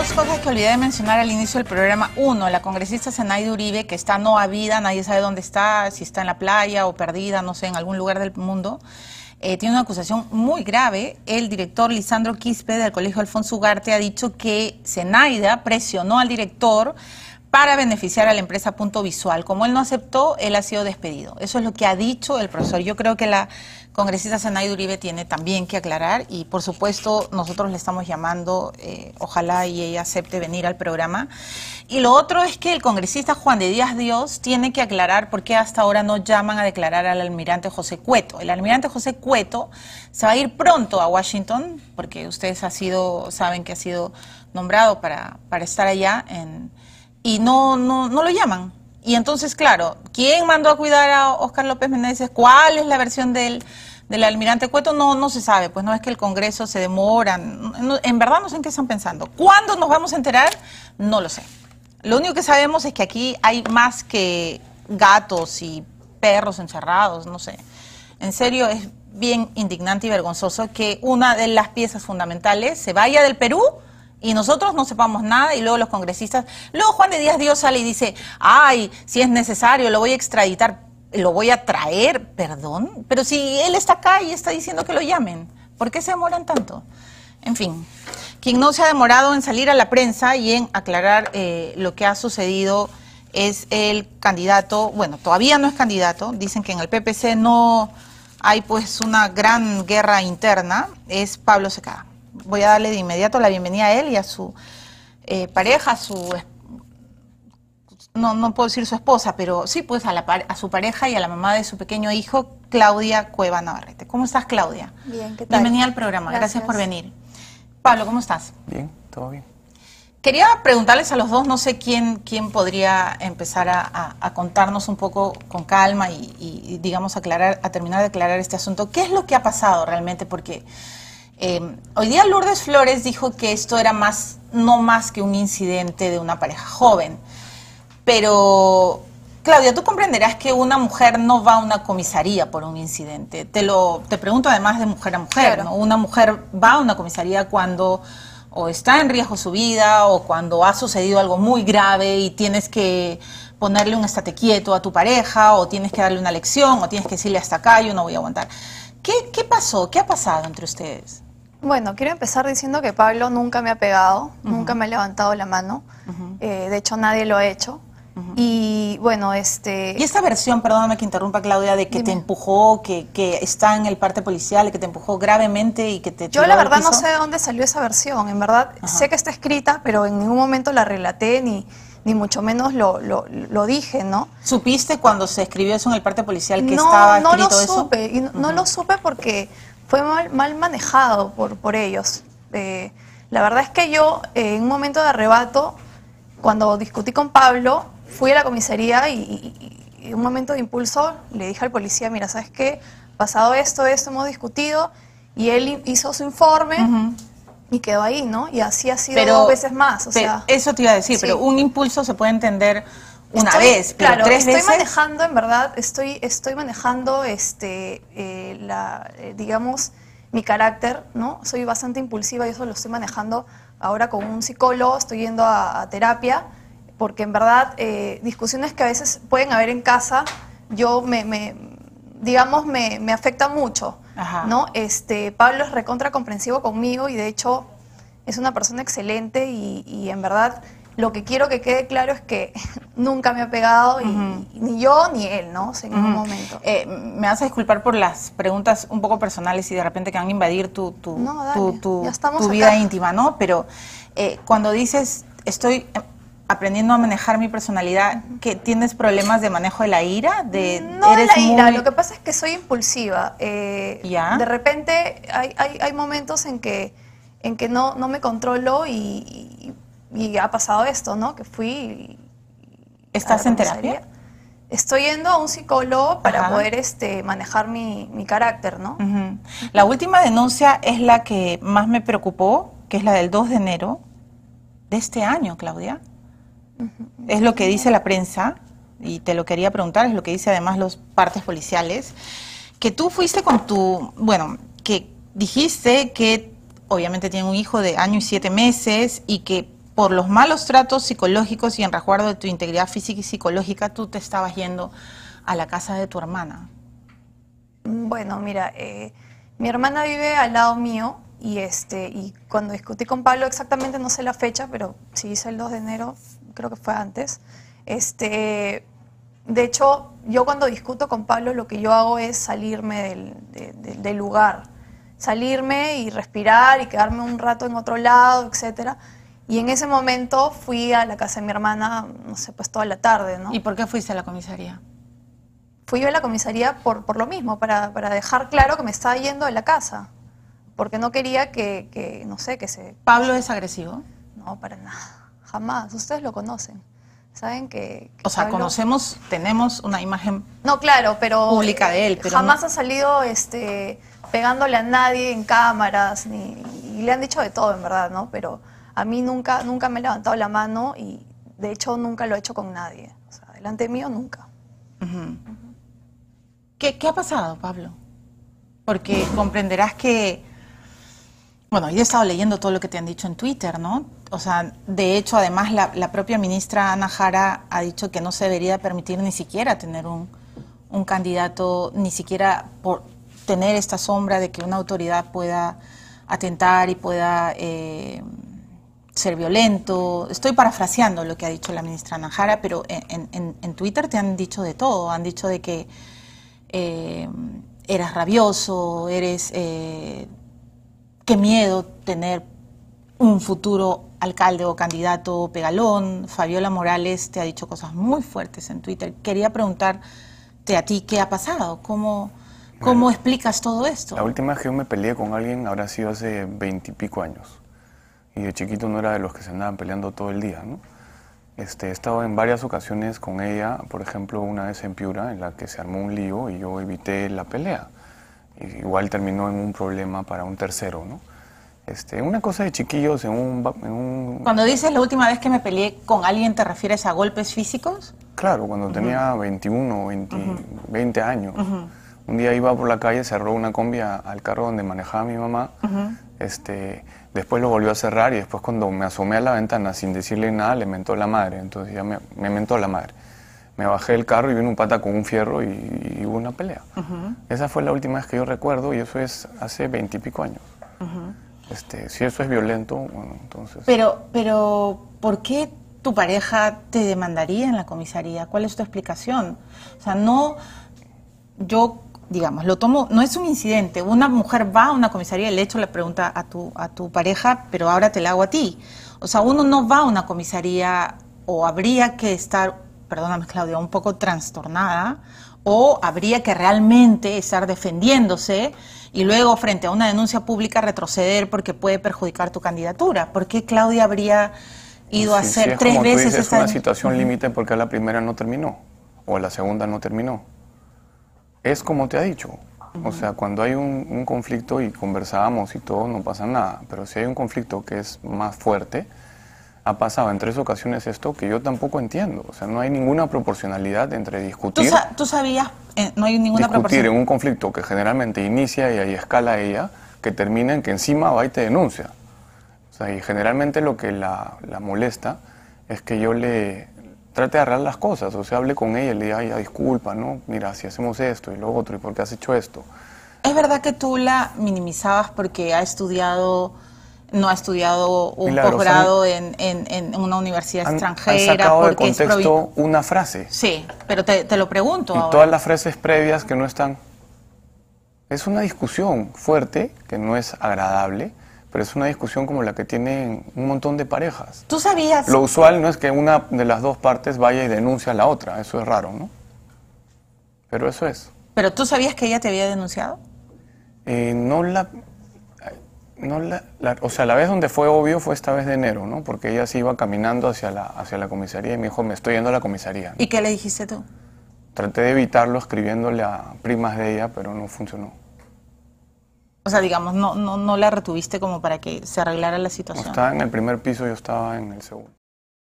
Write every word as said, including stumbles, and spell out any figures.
dos cosas que olvidé de mencionar al inicio del programa. Uno, la congresista Zenaida Uribe, que está no habida, nadie sabe dónde está, si está en la playa o perdida, no sé, en algún lugar del mundo. Eh, tiene una acusación muy grave. El director Lisandro Quispe del Colegio Alfonso Ugarte ha dicho que Zenaida presionó al director para beneficiar a la empresa Punto Visual. Como él no aceptó, él ha sido despedido. Eso es lo que ha dicho el profesor. Yo creo que la congresista Zenaida Uribe tiene también que aclarar y, por supuesto, nosotros le estamos llamando, eh, ojalá y ella acepte venir al programa. Y lo otro es que el congresista Juan de Díaz Dios tiene que aclarar por qué hasta ahora no llaman a declarar al almirante José Cueto. El almirante José Cueto se va a ir pronto a Washington, porque ustedes ha sido, saben que ha sido nombrado para, para estar allá en... y no, no, no lo llaman. Y entonces, claro, ¿quién mandó a cuidar a Óscar López Menéndez? ¿Cuál es la versión del, del almirante Cueto? No, no se sabe, pues no es que el Congreso se demora, no, en verdad no sé en qué están pensando. ¿Cuándo nos vamos a enterar? No lo sé. Lo único que sabemos es que aquí hay más que gatos y perros encerrados, no sé. En serio, es bien indignante y vergonzoso que una de las piezas fundamentales se vaya del Perú y nosotros no sepamos nada, y luego los congresistas... Luego Juan de Díaz Dios sale y dice, ay, si es necesario, lo voy a extraditar, lo voy a traer, perdón. Pero si él está acá y está diciendo que lo llamen, ¿por qué se demoran tanto? En fin, quien no se ha demorado en salir a la prensa y en aclarar eh, lo que ha sucedido es el candidato, bueno, todavía no es candidato, dicen que en el P P C no hay pues una gran guerra interna, es Pablo Secada. Voy a darle de inmediato la bienvenida a él y a su eh, pareja, a su... No, no puedo decir su esposa, pero sí, pues a, la, a su pareja y a la mamá de su pequeño hijo, Claudia Cueva Navarrete. ¿Cómo estás, Claudia? Bien, ¿qué tal? Bienvenida al programa, gracias, gracias por venir. Pablo, ¿cómo estás? Bien, todo bien. Quería preguntarles a los dos, no sé quién, quién podría empezar a, a, a contarnos un poco con calma y, y digamos, aclarar, a terminar de aclarar este asunto. ¿Qué es lo que ha pasado realmente? Porque... Eh, hoy día Lourdes Flores dijo que esto era más, no más que un incidente de una pareja joven. Pero, Claudia, tú comprenderás que una mujer no va a una comisaría por un incidente. Te lo te pregunto además de mujer a mujer, claro, ¿no? Una mujer va a una comisaría cuando o está en riesgo su vida o cuando ha sucedido algo muy grave y tienes que ponerle un estate quieto a tu pareja o tienes que darle una lección o tienes que decirle hasta acá, yo no voy a aguantar. ¿Qué, qué pasó? ¿Qué ha pasado entre ustedes? Bueno, quiero empezar diciendo que Pablo nunca me ha pegado, uh-huh, nunca me ha levantado la mano, uh-huh, eh, de hecho nadie lo ha hecho, uh-huh, y bueno, este... Y esta versión, perdóname que interrumpa Claudia, de que dime, te empujó, que, que está en el parte policial, que te empujó gravemente y que te... Yo la verdad no sé de dónde salió esa versión, en verdad, uh-huh, sé que está escrita, pero en ningún momento la relaté ni... ni mucho menos lo, lo, lo dije, ¿no? ¿Supiste cuando se escribió eso en el parte policial que no, estaba escrito no lo supe, eso? Y no, uh-huh, no lo supe porque fue mal, mal manejado por, por ellos. Eh, la verdad es que yo, eh, en un momento de arrebato, cuando discutí con Pablo, fui a la comisaría y en un momento de impulso le dije al policía, mira, ¿sabes qué? Pasado esto, esto, hemos discutido, y él hizo su informe... Uh-huh. Y quedó ahí, ¿no? Y así ha sido pero, dos veces más, o sea... Eso te iba a decir, sí, pero un impulso se puede entender una estoy, vez, pero claro, tres estoy veces... Estoy manejando, en verdad, estoy, estoy manejando, este, eh, la, eh, digamos, mi carácter, ¿no? Soy bastante impulsiva y eso lo estoy manejando ahora con un psicólogo, estoy yendo a, a terapia, porque en verdad, eh, discusiones que a veces pueden haber en casa, yo me... me digamos, me, me afecta mucho, ajá, ¿no? Este, Pablo es recontra comprensivo conmigo y de hecho es una persona excelente y, y en verdad lo que quiero que quede claro es que nunca me ha pegado, y, uh-huh, ni yo ni él, ¿no? O sea, en ningún, uh-huh, momento. Eh, me vas a disculpar por las preguntas un poco personales y de repente que van a invadir tu, tu, no, dale, tu, tu, ya estamos tu acá, vida íntima, ¿no? Pero eh, cuando dices, estoy... aprendiendo a manejar mi personalidad, que tienes problemas de manejo de la ira, de no eres de la ira, muy... lo que pasa es que soy impulsiva, eh, ¿ya? De repente hay, hay, hay momentos en que en que no, no me controlo y, y, y ha pasado esto, ¿no? Que fui. ¿Estás en terapia? Estoy yendo a un psicólogo para, ajá, poder este, manejar mi, mi carácter, ¿no? Uh-huh. La última denuncia es la que más me preocupó, que es la del dos de enero de este año, Claudia. Es lo que dice la prensa, y te lo quería preguntar, es lo que dice además los partes policiales, que tú fuiste con tu, bueno, que dijiste que obviamente tiene un hijo de año y siete meses y que por los malos tratos psicológicos y en resguardo de tu integridad física y psicológica, tú te estabas yendo a la casa de tu hermana. Bueno, mira, eh, mi hermana vive al lado mío y, este, y cuando discutí con Pablo exactamente, no sé la fecha, pero sí hice el dos de enero, creo que fue antes. Este, de hecho, yo cuando discuto con Pablo lo que yo hago es salirme del, de, de, del lugar, salirme y respirar y quedarme un rato en otro lado, etcétera. Y en ese momento fui a la casa de mi hermana, no sé, pues toda la tarde, ¿no? ¿Y por qué fuiste a la comisaría? Fui yo a la comisaría por, por lo mismo, para, para dejar claro que me estaba yendo de la casa, porque no quería que, que no sé, que se... ¿Pablo es agresivo? No, para nada, jamás, ustedes lo conocen. Saben que, que o sea, Pablo... conocemos, tenemos una imagen no, claro, pero, pública de él. Pero jamás no... ha salido este, pegándole a nadie en cámaras, ni, y le han dicho de todo en verdad, ¿no? Pero a mí nunca, nunca me ha levantado la mano y de hecho nunca lo he hecho con nadie. O sea, delante mío nunca. Uh-huh. Uh-huh. ¿Qué, ¿Qué ha pasado, Pablo? Porque comprenderás que... Bueno, yo he estado leyendo todo lo que te han dicho en Twitter, ¿no? O sea, de hecho, además, la, la propia ministra Ana Jara ha dicho que no se debería permitir ni siquiera tener un, un candidato, ni siquiera por tener esta sombra de que una autoridad pueda atentar y pueda eh, ser violento. Estoy parafraseando lo que ha dicho la ministra Ana Jara, pero en, en, en Twitter te han dicho de todo. Han dicho de que eh, eras rabioso, eres... Eh, qué miedo tener un futuro alcalde o candidato pegalón. Fabiola Morales te ha dicho cosas muy fuertes en Twitter. Quería preguntarte a ti qué ha pasado, cómo, cómo bueno, explicas todo esto. La última vez que yo me peleé con alguien habrá sido hace veintipico años. Y de chiquito no era de los que se andaban peleando todo el día, ¿no? Este, he estado en varias ocasiones con ella, por ejemplo una vez en Piura, en la que se armó un lío y yo evité la pelea. Igual terminó en un problema para un tercero, ¿no? Este, una cosa de chiquillos en un, en un... Cuando dices la última vez que me peleé con alguien, ¿te refieres a golpes físicos? Claro, cuando uh-huh. tenía veintiuno, veinte, uh-huh. veinte años. Uh-huh. Un día iba por la calle, cerró una combi a, al carro donde manejaba mi mamá. Uh-huh. Este, después lo volvió a cerrar y después cuando me asomé a la ventana sin decirle nada, le mentó la madre. Entonces ya me, me mentó la madre. Me bajé del carro y vino un pata con un fierro y, y hubo una pelea. Uh-huh. Esa fue la última vez que yo recuerdo y eso es hace veintipico años. Uh-huh. Este, si eso es violento, bueno, entonces... Pero, pero, ¿por qué tu pareja te demandaría en la comisaría? ¿Cuál es tu explicación? O sea, no... Yo, digamos, lo tomo... No es un incidente. Una mujer va a una comisaría y le echo la pregunta a tu, a tu pareja, pero ahora te la hago a ti. O sea, uno no va a una comisaría o habría que estar... perdóname Claudia, un poco trastornada, o habría que realmente estar defendiéndose y luego frente a una denuncia pública retroceder porque puede perjudicar tu candidatura. ¿Por qué Claudia habría ido sí, a hacer sí, es tres como veces tú dices, esa... Es una situación límite porque la primera no terminó, o la segunda no terminó. Es como te ha dicho. Uh-huh. O sea, cuando hay un, un conflicto y conversamos y todo, no pasa nada. Pero si hay un conflicto que es más fuerte... Ha pasado en tres ocasiones esto que yo tampoco entiendo. O sea, no hay ninguna proporcionalidad entre discutir... ¿Tú, sa tú sabías? Eh, no hay ninguna proporcionalidad. Discutir en un conflicto que generalmente inicia y ahí escala ella, que termina en que encima va y te denuncia. O sea, y generalmente lo que la, la molesta es que yo le trate de arreglar las cosas. O sea, hable con ella y le diga, ya disculpa, ¿no? Mira, si hacemos esto y lo otro, ¿y por qué has hecho esto? ¿Es verdad que tú la minimizabas porque ha estudiado... no ha estudiado un posgrado en, en, en una universidad han, extranjera. Han sacado de contexto una frase. Sí, pero te, te lo pregunto. Y ahora. Todas las frases previas que no están. Es una discusión fuerte, que no es agradable, pero es una discusión como la que tienen un montón de parejas. ¿Tú sabías? Lo usual no es que una de las dos partes vaya y denuncie a la otra, eso es raro, ¿no? Pero eso es. ¿Pero tú sabías que ella te había denunciado? Eh, no la... No la, la, o sea, la vez donde fue obvio fue esta vez de enero, ¿no? Porque ella se iba caminando hacia la, hacia la comisaría y me dijo, me estoy yendo a la comisaría, ¿no? ¿Y qué le dijiste tú? Traté de evitarlo escribiéndole a primas de ella, pero no funcionó. O sea, digamos, no, no, no la retuviste como para que se arreglara la situación. No, estaba en el primer piso, yo estaba en el segundo.